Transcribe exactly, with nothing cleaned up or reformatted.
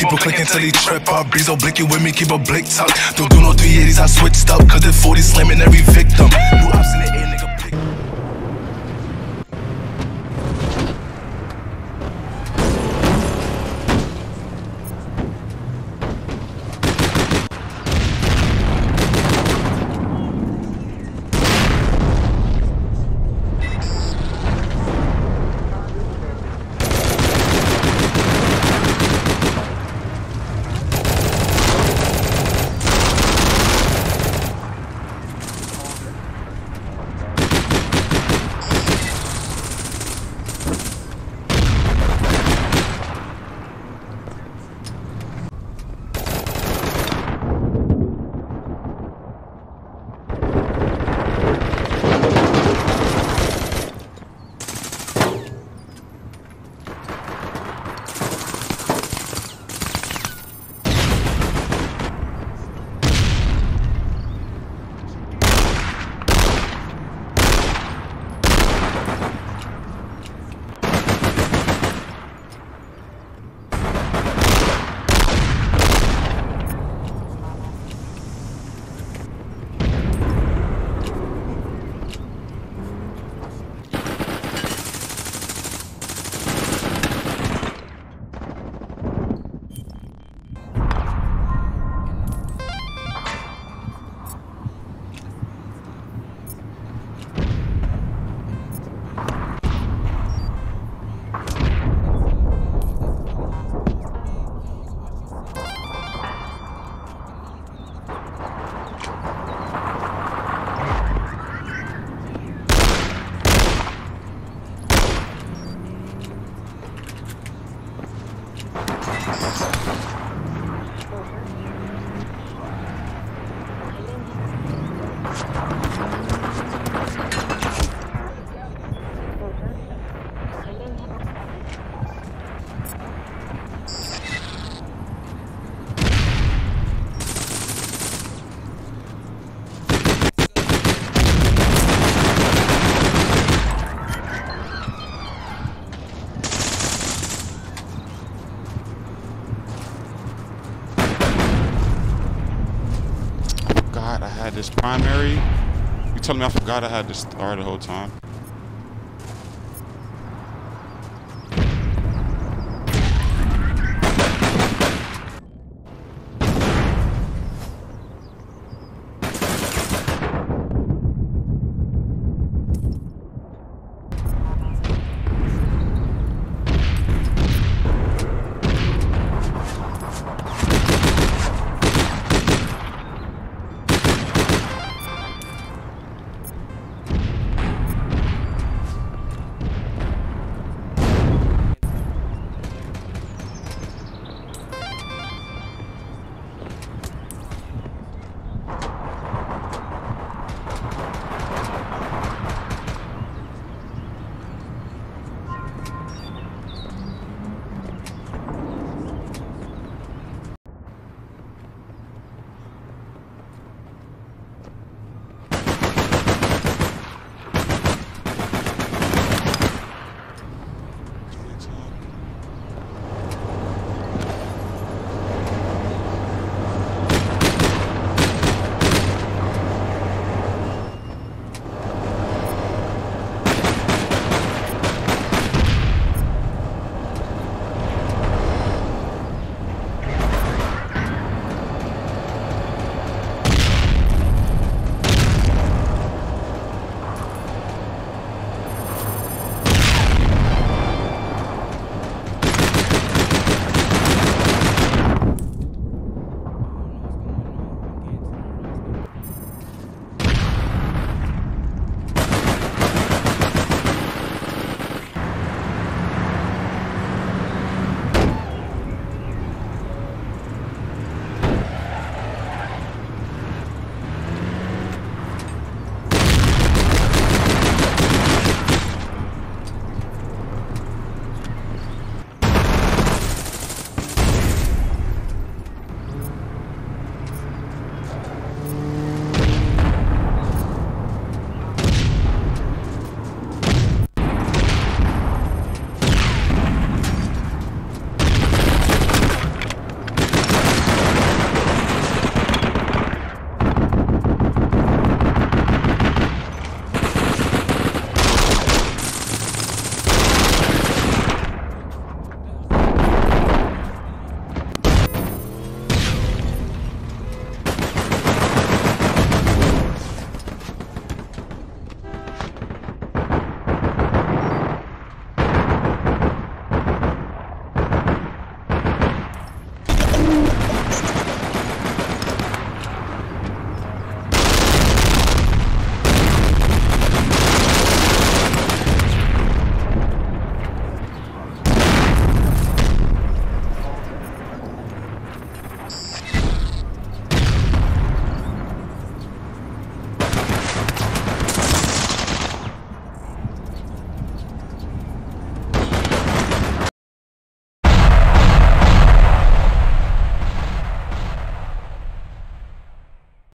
Keep a click until he trip up. Breeze oblique with me, keep a blick tuck. Don't do no three eighties, I switched up. Cause the forty slamming every victim. New ops in the air, nigga. God, I had this primary. You telling me I forgot I had this star the whole time?